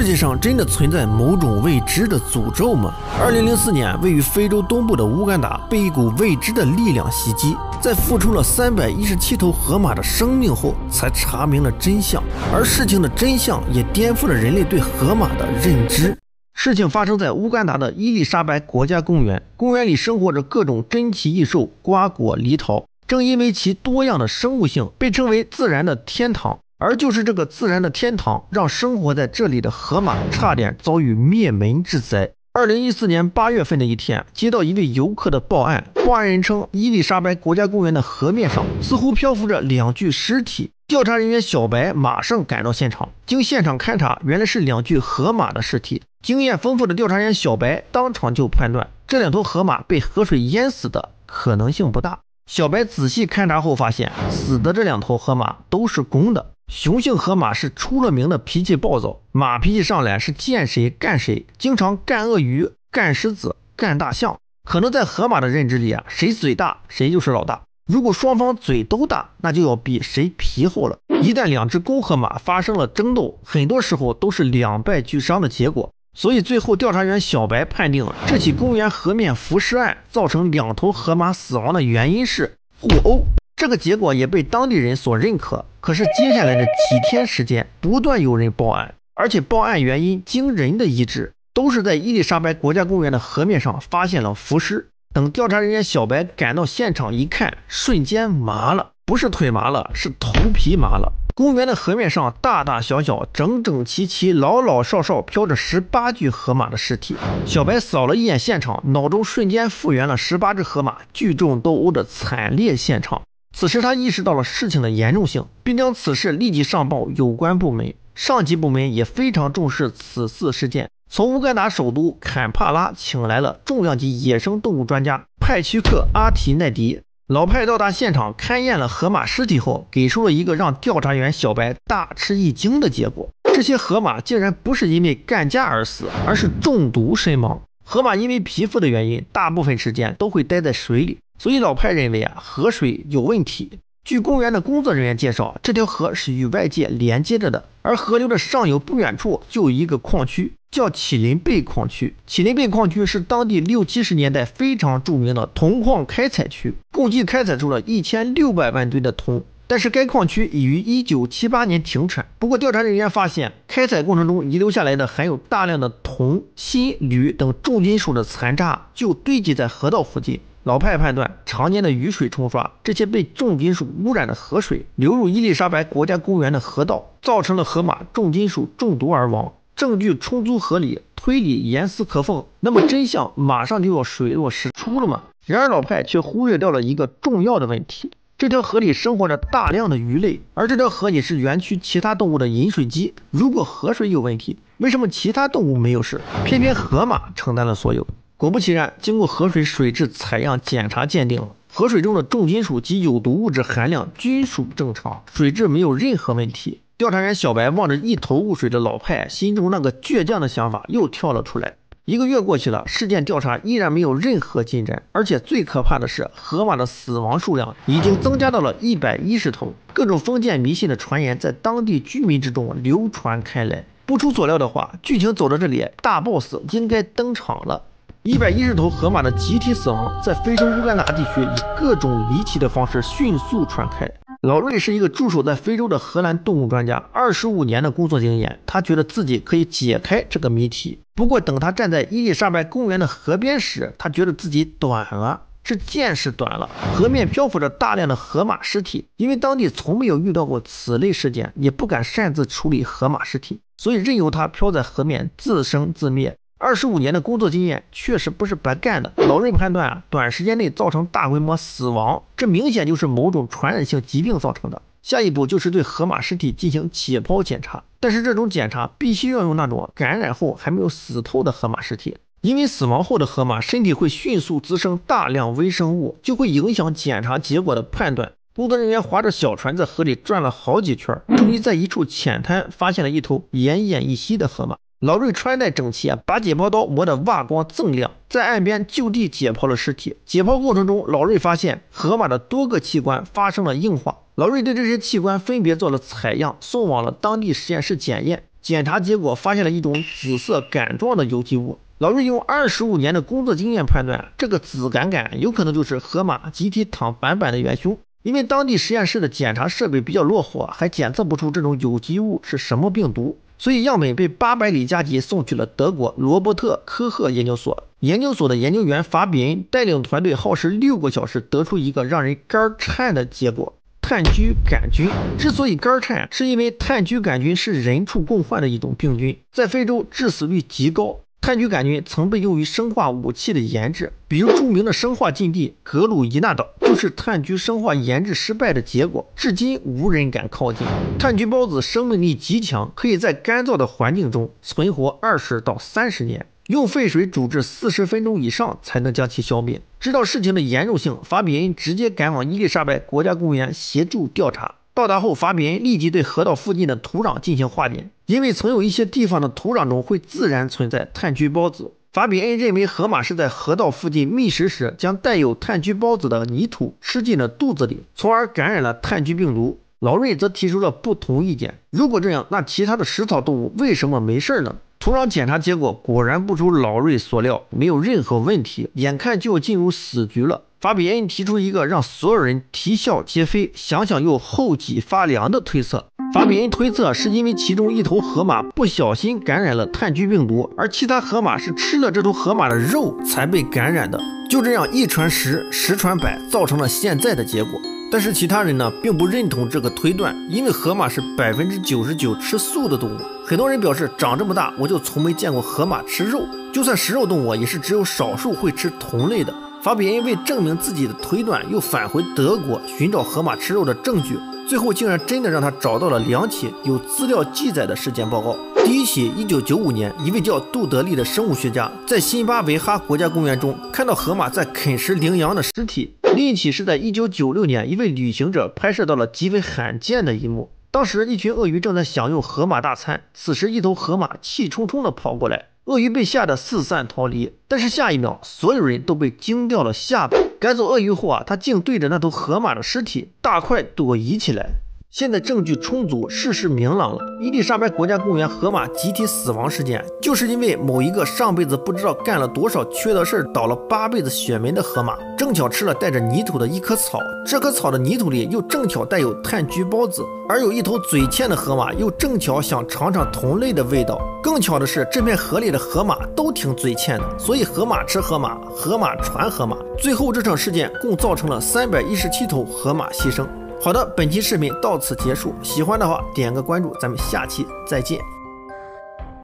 世界上真的存在某种未知的诅咒吗？2004年，位于非洲东部的乌干达被一股未知的力量袭击，在付出了317头河马的生命后，才查明了真相。而事情的真相也颠覆了人类对河马的认知。 事情发生在乌干达的伊丽莎白国家公园，公园里生活着各种珍奇异兽、瓜果梨桃。正因为其多样的生物性，被称为自然的天堂。而就是这个自然的天堂，让生活在这里的河马差点遭遇灭门之灾。2014年8月份的一天，接到一位游客的报案，报案人称伊丽莎白国家公园的河面上似乎漂浮着2具尸体。 调查人员小白马上赶到现场，经现场勘查，原来是2具河马的尸体。经验丰富的调查员小白当场就判断，这2头河马被河水淹死的可能性不大。小白仔细勘查后发现，死的这2头河马都是公的。雄性河马是出了名的脾气暴躁，马脾气上来是见谁干谁，经常干鳄鱼、干狮子、干大象。可能在河马的认知里啊，谁嘴大谁就是老大。 如果双方嘴都大，那就要比谁皮厚了。一旦2只公河马发生了争斗，很多时候都是2败俱伤的结果。所以最后调查员小白判定，这起公园河面浮尸案造成2头河马死亡的原因是互殴。这个结果也被当地人所认可。可是接下来的几天时间，不断有人报案，而且报案原因经人的一致，都是在伊丽莎白国家公园的河面上发现了浮尸。 等调查人员小白赶到现场一看，瞬间麻了，不是腿麻了，是头皮麻了。公园的河面上，大大小小、整整齐齐、老老少少飘着18具河马的尸体。小白扫了一眼现场，脑中瞬间复原了18只河马聚众斗殴的惨烈现场。此时他意识到了事情的严重性，并将此事立即上报有关部门。上级部门也非常重视此次事件。 从乌干达首都坎帕拉请来了重量级野生动物专家派屈克阿提奈迪。老派到达现场勘验了河马尸体后，给出了一个让调查员小白大吃一惊的结果：这些河马竟然不是因为干架而死，而是中毒身亡。河马因为皮肤的原因，大部分时间都会待在水里，所以老派认为河水有问题。 据公园的工作人员介绍，这条河是与外界连接着的，而河流的上游不远处就有一个矿区，叫乞林贝矿区。乞林贝矿区是当地60、70年代非常著名的铜矿开采区，共计开采出了1600万吨的铜。但是该矿区已于1978年停产。不过调查人员发现，开采过程中遗留下来的含有大量的铜、锌、铝等重金属的残渣，就堆积在河道附近。 老派判断，常年的雨水冲刷，这些被重金属污染的河水流入伊丽莎白国家公园的河道，造成了河马重金属中毒而亡。证据充足合理，推理严丝可缝，那么真相马上就要水落石出了嘛？然而老派却忽略掉了一个重要的问题：这条河里生活着大量的鱼类，而这条河也是园区其他动物的饮水机。如果河水有问题，为什么其他动物没有事，偏偏河马承担了所有？ 果不其然，经过河水水质采样检查鉴定，河水中的重金属及有毒物质含量均属正常，水质没有任何问题。调查员小白望着一头雾水的老派，心中那个倔强的想法又跳了出来。1个月过去了，事件调查依然没有任何进展，而且最可怕的是，河马的死亡数量已经增加到了110头。各种封建迷信的传言在当地居民之中流传开来。不出所料的话，剧情走到这里，大 boss 应该登场了。 110头河马的集体死亡，在非洲乌干达地区以各种离奇的方式迅速传开。老瑞是一个驻守在非洲的荷兰动物专家，25年的工作经验，他觉得自己可以解开这个谜题。不过，等他站在伊丽莎白公园的河边时，他觉得自己短了，是见识短了。河面漂浮着大量的河马尸体，因为当地从没有遇到过此类事件，也不敢擅自处理河马尸体，所以任由它漂在河面自生自灭。 25年的工作经验确实不是白干的。老瑞判断，短时间内造成大规模死亡，这明显就是某种传染性疾病造成的。下一步就是对河马尸体进行解剖检查，但是这种检查必须要用那种感染后还没有死透的河马尸体，因为死亡后的河马身体会迅速滋生大量微生物，就会影响检查结果的判断。 工作人员划着小船在河里转了好几圈，终于在一处浅滩发现了一头奄奄一息的河马。老瑞穿戴整齐，把解剖刀磨得瓦光锃亮，在岸边就地解剖了尸体。解剖过程中，老瑞发现河马的多个器官发生了硬化。老瑞对这些器官分别做了采样，送往了当地实验室检验。检查结果发现了一种紫色杆状的有机物。老瑞用25年的工作经验判断，这个紫杆有可能就是河马集体躺板板的元凶。因为当地实验室的检查设备比较落后，还检测不出这种有机物是什么病毒，所以样本被800里加急送去了德国罗伯特科赫研究所。研究所的研究员法比恩带领团队耗时6个小时，得出一个让人肝颤的结果。炭疽杆菌之所以肝颤，是因为炭疽杆菌是人畜共患的一种病菌，在非洲致死率极高。炭疽杆菌曾被用于生化武器的研制，比如著名的生化禁地格鲁伊纳岛就是炭疽生化研制失败的结果，至今无人敢靠近。炭疽孢子生命力极强，可以在干燥的环境中存活20到30年。用沸水煮至40分钟以上才能将其消灭。知道事情的严重性，法比恩直接赶往伊丽莎白国家公园协助调查。到达后，法比恩立即对河道附近的土壤进行化验，因为曾有一些地方的土壤中会自然存在炭疽孢子。法比恩认为河马是在河道附近觅食时，将带有炭疽孢子的泥土吃进了肚子里，从而感染了炭疽病毒。老瑞则提出了不同意见，如果这样，那其他的食草动物为什么没事呢？土壤检查结果果然不出老瑞所料，没有任何问题，眼看就要进入死局了。法比恩提出一个让所有人啼笑皆非，想想又后脊发凉的推测。法比恩推测是因为其中一头河马不小心感染了炭疽病毒，而其他河马是吃了这头河马的肉才被感染的。就这样一传十，十传百，造成了现在的结果。但是其他人呢，并不认同这个推断，因为河马是99%吃素的动物。很多人表示，长这么大我就从没见过河马吃肉，就算食肉动物也是只有少数会吃同类的。法比恩为证明自己的推断，又返回德国寻找河马吃肉的证据，最后竟然真的让他找到了2起有资料记载的事件报告。第一起，1995年，一位叫杜德利的生物学家在辛巴维哈国家公园中看到河马在啃食羚羊的尸体。另一起是在1996年，一位旅行者拍摄到了极为罕见的一幕。当时一群鳄鱼正在享用河马大餐，此时一头河马气冲冲地跑过来，鳄鱼被吓得四散逃离。但是下一秒，所有人都被惊掉了下巴。赶走鳄鱼后他竟对着那头河马的尸体大快朵颐起来。现在证据充足，事实明朗了。伊丽莎白国家公园河马集体死亡事件，就是因为某一个上辈子不知道干了多少缺德事，倒了8辈子血霉的河马，正巧吃了带着泥土的一棵草，这棵草的泥土里又正巧带有炭疽孢子，而有一头嘴欠的河马又正巧想尝尝同类的味道。更巧的是，这片河里的河马都挺嘴欠的，所以河马吃河马，河马传河马。最后这场事件共造成了317头河马牺牲。好的，本期视频到此结束，喜欢的话点个关注，咱们下期再见。